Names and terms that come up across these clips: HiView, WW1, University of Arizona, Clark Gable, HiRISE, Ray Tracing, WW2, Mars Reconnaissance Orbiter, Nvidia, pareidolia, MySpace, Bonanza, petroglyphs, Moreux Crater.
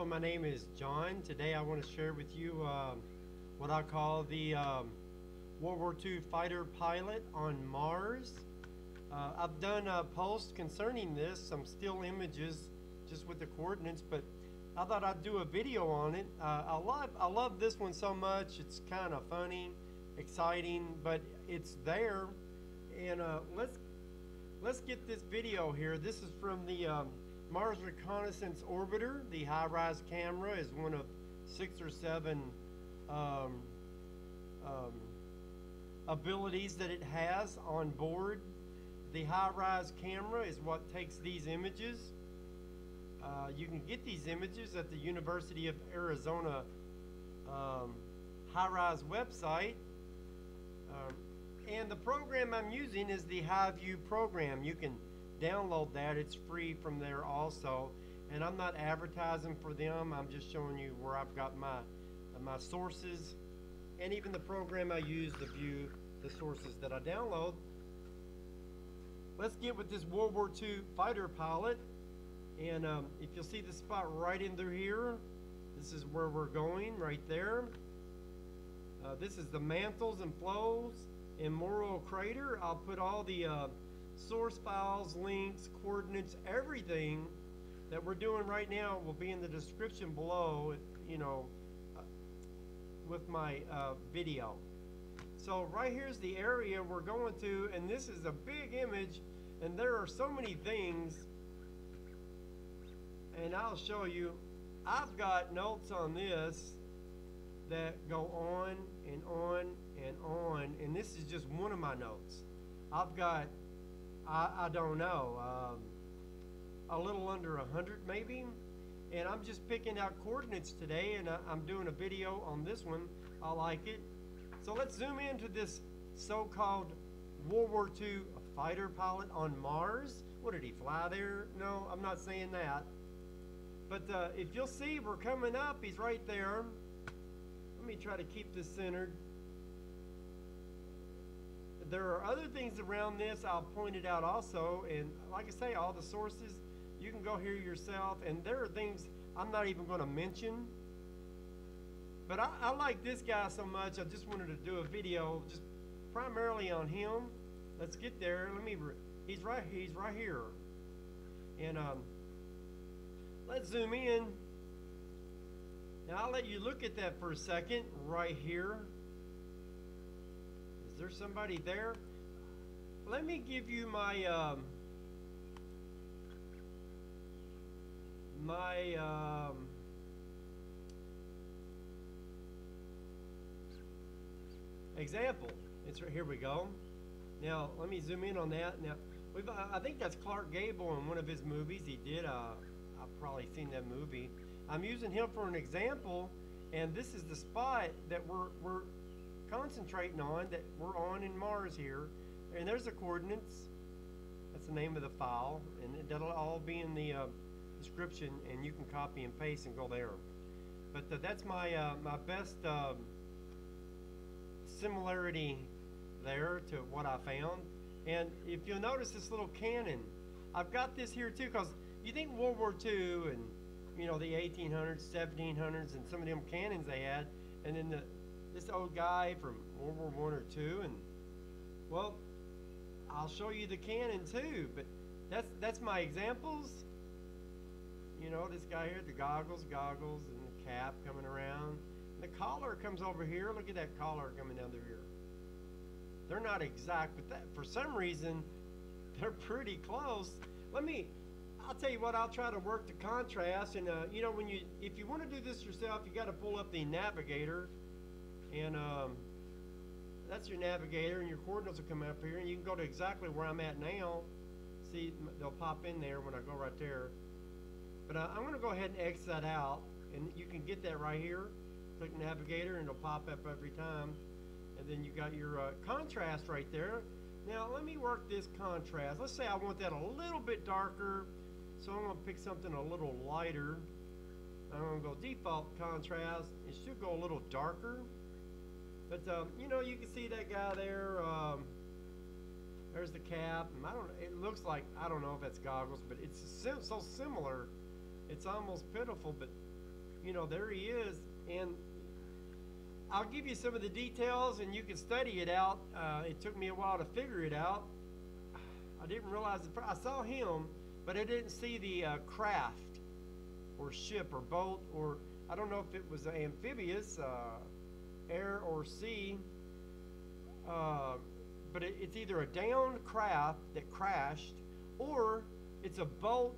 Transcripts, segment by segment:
Hello, my name is John. Today I want to share with you what I call the World War II fighter pilot on Mars. I've done a post concerning this, some still images just with the coordinates, but I thought I'd do a video on it. I love this one so much. It's kind of funny, exciting, but it's there. And let's get this video here. This is from the Mars Reconnaissance Orbiter. The HiRISE camera is one of 6 or 7 abilities that it has on board. The HiRISE camera is what takes these images. You can get these images at the University of Arizona HiRISE website. And the program I'm using is the HiView program. You can download that. It's free from there also, and I'm not advertising for them. I'm just showing you where I've got my sources, and even the program I use to view the sources that I download. Let's get with this World War II fighter pilot, and if you'll see the spot right in through here, this is where we're going right there. This is the mantles and flows in Moreux Crater. I'll put all the source files, links, coordinates, everything that we're doing right now will be in the description below, you know, with my video. So right here's the area we're going to, and this is a big image, and there are so many things, and I'll show you. I've got notes on this that go on and on and on, and this is just one of my notes. I've got I don't know, a little under 100 maybe, and I'm just picking out coordinates today, and I'm doing a video on this one. I like it. So let's zoom into this so-called World War II fighter pilot on Mars. What, did he fly there? No, I'm not saying that, but if you'll see, we're coming up. He's right there. Let me try to keep this centered. There are other things around this I'll point it out also, and like I say, all the sources, you can go here yourself, and there are things I'm not even going to mention. But I like this guy so much, I just wanted to do a video just primarily on him. Let's get there. He's right here, and let's zoom in. Now I'll let you look at that for a second right here. There's somebody there. Let me give you my example. It's right here. We go. Now let me zoom in on that. Now I think that's Clark Gable in one of his movies. He did. I've probably seen that movie. I'm using him for an example, and this is the spot that we're concentrating on, that we're on in Mars here, and there's the coordinates. That's the name of the file, and that'll all be in the description, and you can copy and paste and go there. But that's my my best similarity there to what I found. And if you'll notice this little cannon, I've got this here too, because you think World War II and, you know, the 1800s, 1700s, and some of them cannons they had, and then this old guy from World War I or II, and well, I'll show you the cannon too. But that's my examples. You know, this guy here, the goggles, and the cap coming around. And the collar comes over here. Look at that collar coming down through here. They're not exact, but that for some reason they're pretty close. I'll tell you what. I'll try to work the contrast, and you know, if you want to do this yourself, you got to pull up the navigator. And that's your navigator, and your coordinates will come up here, and you can go to exactly where I'm at now. See, they'll pop in there when I go right there. But I'm going to go ahead and X that out, and you can get that right here. Click navigator, and it'll pop up every time. And then you got your contrast right there. Now let me work this contrast. Let's say I want that a little bit darker, so I'm going to pick something a little lighter. I'm going to go default contrast. It should go a little darker. But you know, you can see that guy there. There's the cap. It looks like, I don't know if that's goggles, but it's so similar. It's almost pitiful. But you know, there he is. And I'll give you some of the details and you can study it out. It took me a while to figure it out. I didn't realize, I saw him, but I didn't see the craft or ship or boat, or I don't know if it was amphibious, air or sea, but it's either a downed craft that crashed, or it's a boat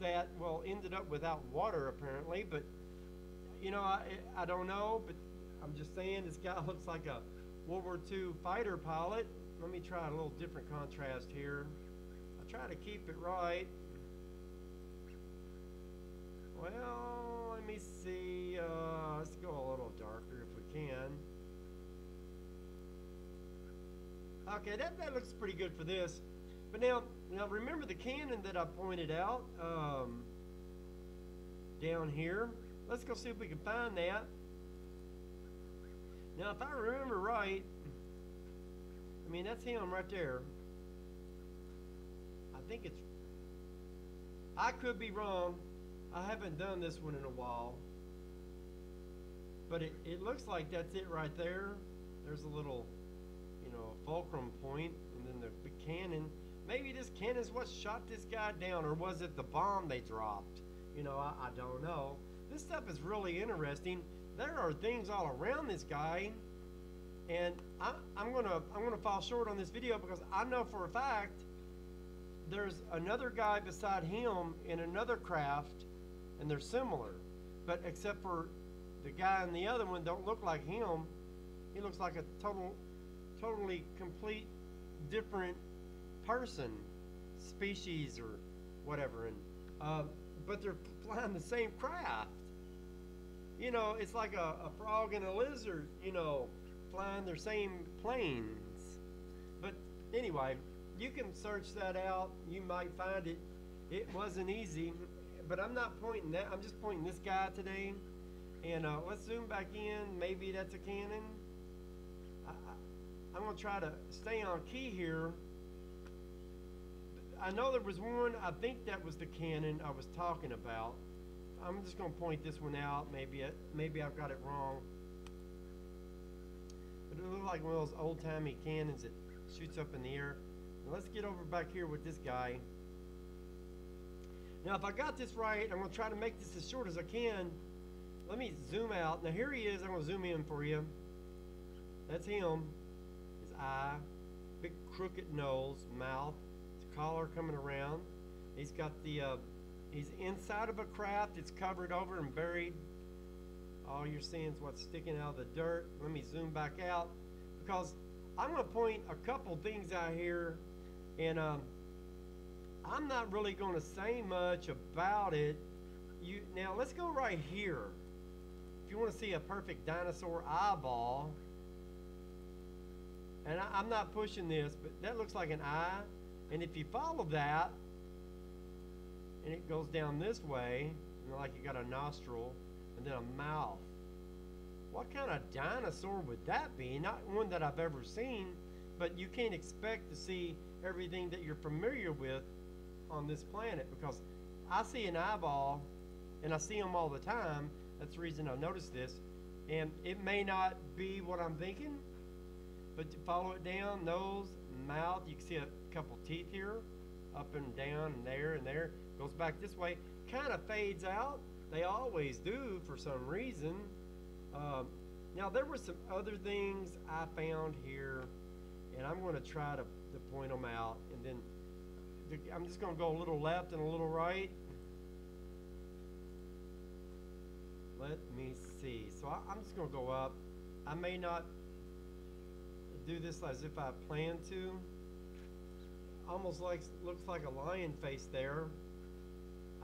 that, well, ended up without water apparently. But you know, I don't know, but I'm just saying this guy looks like a World War II fighter pilot. Let me try a little different contrast here. I'll try to keep it right. Well, let me see. Let's go a little darker if we can. Okay, that looks pretty good for this. But now remember the cannon that I pointed out down here. Let's go see if we can find that. Now, if I remember right, I mean, that's him right there. I think it's, I could be wrong. I haven't done this one in a while. But it looks like that's it right there. There's a little, you know, fulcrum point, and then the cannon. Maybe this cannon's what shot this guy down, or was it the bomb they dropped? You know, I don't know. This stuff is really interesting. There are things all around this guy, and I'm gonna fall short on this video because I know for a fact there's another guy beside him in another craft, and they're similar, but except for the guy in the other one don't look like him. He looks like a totally complete different person, species or whatever, and but they're flying the same craft. You know, it's like a frog and a lizard, you know, flying their same planes. But anyway, you can search that out. You might find it. It wasn't easy, but I'm not pointing that. I'm just pointing this guy today. And let's zoom back in. Maybe that's a cannon. I'm going to try to stay on key here. I know there was one. I think that was the cannon I was talking about. I'm just going to point this one out. Maybe I've got it wrong. But it looks like one of those old-timey cannons that shoots up in the air. Now let's get over back here with this guy. Now, if I got this right, I'm going to try to make this as short as I can. Let me zoom out. Now, here he is. I'm going to zoom in for you. That's him. His eye, big crooked nose, mouth, his collar coming around. He's got the... he's inside of a craft. It's covered over and buried. All you're seeing is what's sticking out of the dirt. Let me zoom back out because I'm going to point a couple things out here, and I'm not really going to say much about it. Now let's go right here. If you want to see a perfect dinosaur eyeball, and I'm not pushing this, but that looks like an eye, and if you follow that, and it goes down this way, you know, like you got a nostril and then a mouth. What kind of dinosaur would that be? Not one that I've ever seen, but you can't expect to see everything that you're familiar with on this planet, because I see an eyeball and I see them all the time. That's the reason I noticed this. And it may not be what I'm thinking, but to follow it down, nose, mouth, you can see a couple teeth here, up and down and there and there. Goes back this way, kind of fades out. They always do for some reason. Now there were some other things I found here, and I'm going to try to point them out, and then I'm just going to go a little left and a little right. Let me see. So I'm just going to go up. I may not do this as if I planned to. Almost like, looks like a lion face there.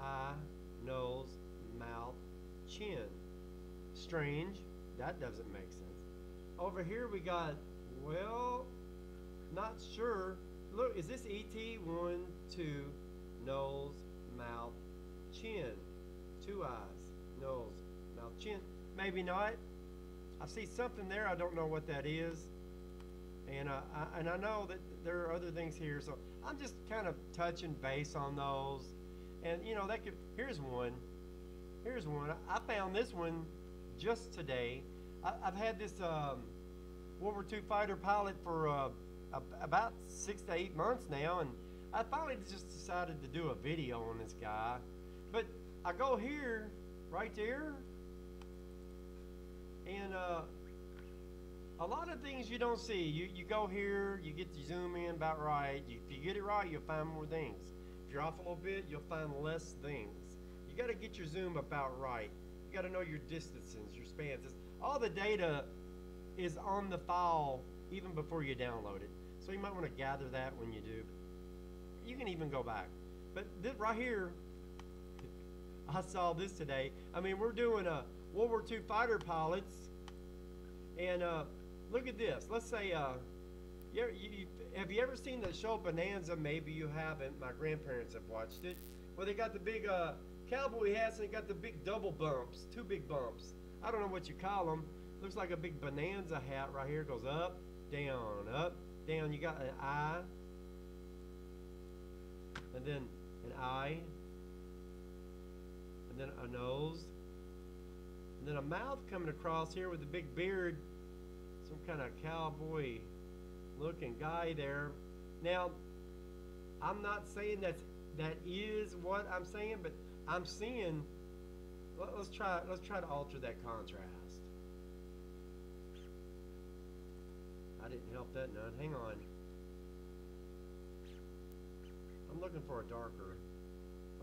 Eye, nose, mouth, chin. Strange. That doesn't make sense. Over here we got, well, not sure. Look, is this ET? 1, 2, nose, mouth, chin. 2 eyes, nose, mouth, chin. Maybe not. I see something there. I don't know what that is. And I know that there are other things here, so I'm just kind of touching base on those. And you know, that could, here's one. Here's one. I found this one just today. I've had this World War II fighter pilot for about 6 to 8 months now, and I finally just decided to do a video on this guy. But I go here, right there, and a lot of things you don't see. You go here, you get to zoom in about right. If you get it right, you'll find more things. If you're off a little bit, you'll find less things. You got to get your zoom about right. You got to know your distances, your spans. All the data is on the file even before you download it. So you might want to gather that when you do. You can even go back. But this right here, I saw this today. I mean, we're doing a World War II fighter pilots, and look at this. Let's say, have you ever seen the show Bonanza? Maybe you haven't. My grandparents have watched it. Well, they got the big cowboy hats, and they got the big double bumps, two big bumps. I don't know what you call them. Looks like a big Bonanza hat right here. It goes up, down, up, down. You got an eye, and then an eye, and then a nose, and then a mouth coming across here with a big beard. Some kind of cowboy looking guy there. Now, I'm not saying that is what I'm saying, but I'm seeing. Let's try to alter that contrast. I didn't help that none. Hang on. I'm looking for a darker.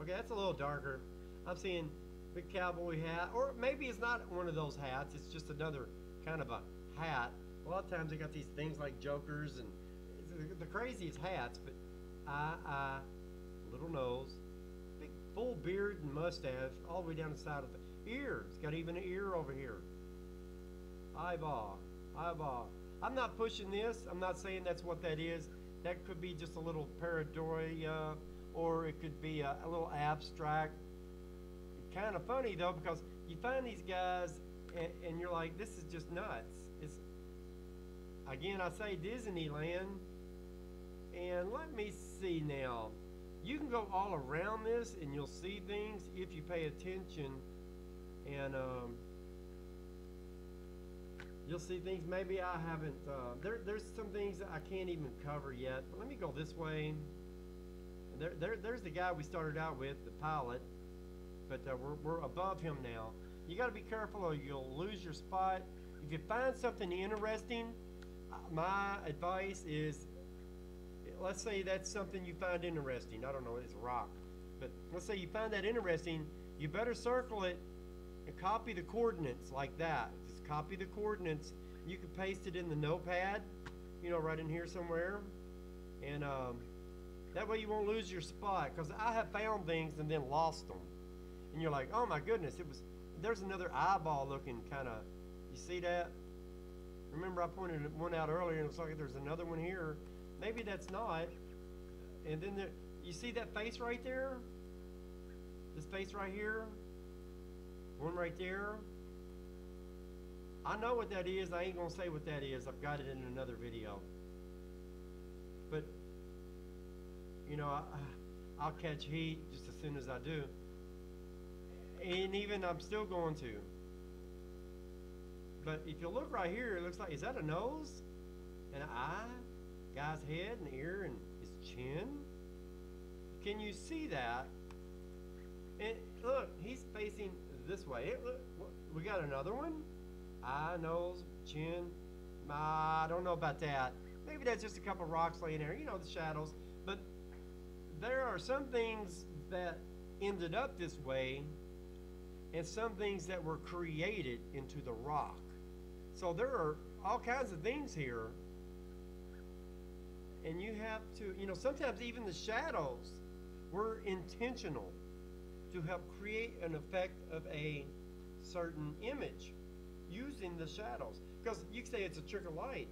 Okay, that's a little darker. I'm seeing big cowboy hat, or maybe it's not one of those hats. It's just another kind of a hat. A lot of times they got these things like jokers and the craziest hats. But eye, little nose, big full beard and mustache all the way down the side of the ear. It's got even an ear over here. Eyeball, eyeball. I'm not pushing this. I'm not saying that's what that is. That could be just a little pareidolia, or it could be a little abstract. Kind of funny though, because you find these guys and you're like, this is just nuts. It's, again, I say Disneyland. And let me see now. You can go all around this and you'll see things if you pay attention, and you'll see things maybe I haven't. There's some things that I can't even cover yet. But let me go this way. There's the guy we started out with, the pilot, but we're above him now. You got to be careful or you'll lose your spot. If you find something interesting, my advice is, let's say that's something you find interesting. I don't know, it's rock. But let's say you find that interesting, you better circle it and copy the coordinates like that. Just copy the coordinates. You can paste it in the notepad, you know, right in here somewhere. And that way you won't lose your spot, because I have found things and then lost them. And you're like, oh my goodness, there's another eyeball looking kind of, you see that? Remember I pointed one out earlier, and it looks like there's another one here. Maybe that's not. And then there, you see that face right there? This face right here? One right there? I know what that is. I ain't gonna say what that is. I've got it in another video. But, you know, I'll catch heat just as soon as I do. And even I'm still going to. But if you look right here, it looks like, is that a nose? An eye? Guy's head and ear and his chin? Can you see that? And look, he's facing this way. Look, we got another one? Eye, nose, chin. I don't know about that. Maybe that's just a couple rocks laying there. You know, the shadows. But there are some things that ended up this way, and some things that were created into the rock. So there are all kinds of things here, and you have to, you know, sometimes even the shadows were intentional to help create an effect of a certain image using the shadows. Because you say it's a trick of light,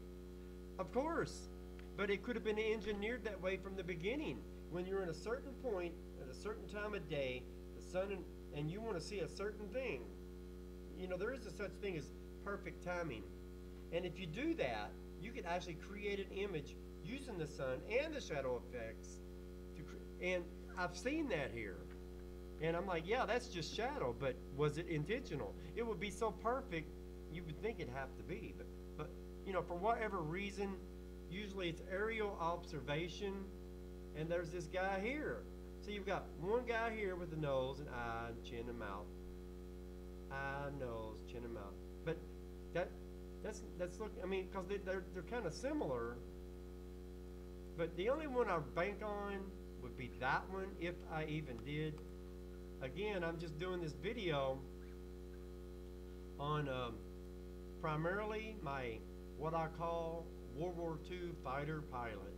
of course, but it could have been engineered that way from the beginning. When you're in a certain point at a certain time of day, the sun and you want to see a certain thing, you know, there is a such thing as perfect timing. And if you do that, you could actually create an image using the sun and the shadow effects. And I've seen that here. And I'm like, yeah, that's just shadow, but was it intentional? It would be so perfect, you would think it'd have to be. But you know, for whatever reason, usually it's aerial observation, and there's this guy here. So you've got one guy here with the nose and eye and chin and mouth. Eye, nose, chin and mouth. But that's look. I mean, because they're kind of similar. But the only one I bank on would be that one, if I even did. Again, I'm just doing this video on primarily my what I call World War II fighter pilot.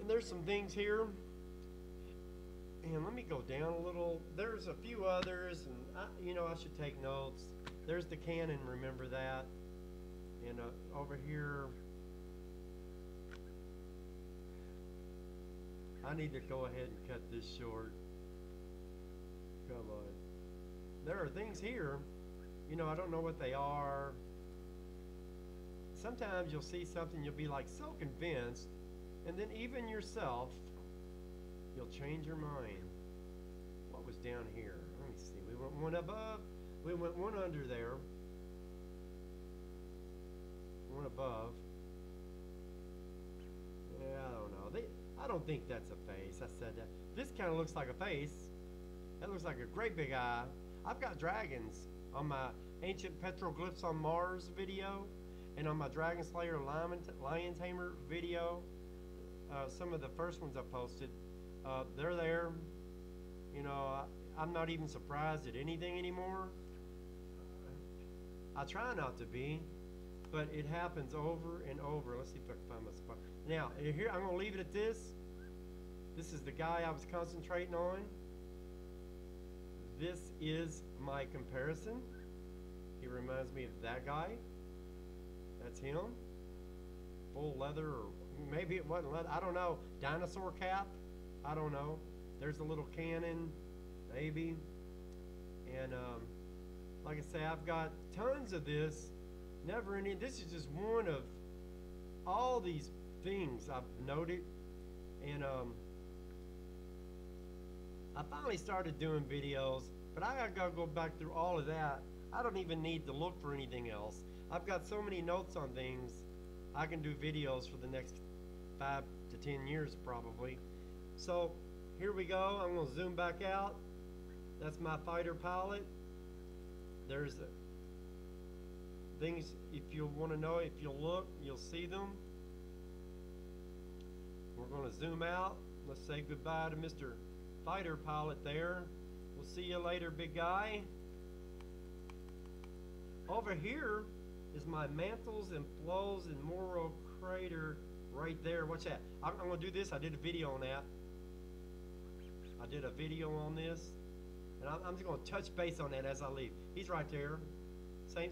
And there's some things here. And let me go down a little. There's a few others, and you know, I should take notes. There's the cannon, remember that. And over here, I need to go ahead and cut this short. Come on. There are things here, you know, I don't know what they are. Sometimes you'll see something, you'll be like so convinced, and then even yourself, you'll change your mind. What was down here? Let me see. We went one above. We went one under there. One above. Yeah, I don't know. I don't think that's a face. I said that. This kind of looks like a face. That looks like a great big eye. I've got dragons on my Ancient Petroglyphs on Mars video, and on my Dragon Slayer Lion Tamer video. Some of the first ones I posted. They're there. You know, I'm not even surprised at anything anymore. I try not to be, but it happens over and over. Let's see if I can find my spot. Now, here, I'm going to leave it at this. This is the guy I was concentrating on. This is my comparison. He reminds me of that guy. That's him. Full leather, or maybe it wasn't leather. I don't know. Dinosaur cap. I don't know. There's a little cannon, maybe. And like I say, I've got tons of this. Never any. This is just one of all these things I've noted. And I finally started doing videos, but I gotta go back through all of that. I don't even need to look for anything else. I've got so many notes on things. I can do videos for the next 5 to 10 years probably. So here we go. I'm going to zoom back out. That's my fighter pilot. There's things, if you want to know, if you look, you'll see them. We're going to zoom out. Let's say goodbye to Mr. Fighter Pilot there. We'll see you later, big guy. Over here is my mantles and flows in Moreux Crater right there. Watch that. I'm going to do this. I did a video on that. I did a video on this, and I'm just going to touch base on that as I leave. He's right there,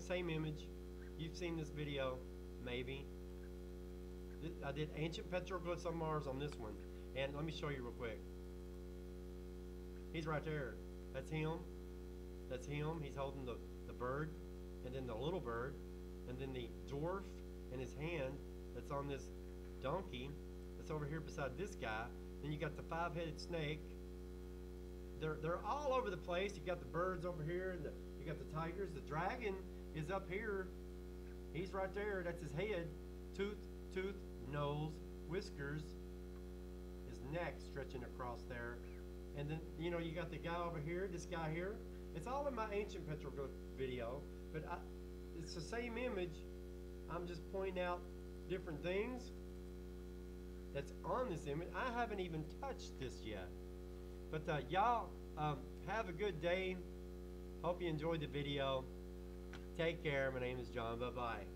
same image. You've seen this video, maybe. I did Ancient Petroglyphs on Mars on this one, and let me show you real quick. He's right there. That's him. That's him. He's holding the bird, and then the little bird, and then the dwarf in his hand that's on this donkey that's over here beside this guy. Then you got the five-headed snake. They're all over the place. You got the birds over here, and you got the tigers. The dragon is up here. He's right there. That's his head. Tooth, nose, whiskers. His neck stretching across there. And then, you know, you got the guy over here, this guy here. It's all in my Ancient Petroglyph video, but it's the same image. I'm just pointing out different things that's on this image. I haven't even touched this yet. But y'all have a good day. Hope you enjoyed the video. Take care. My name is John. Bye-bye.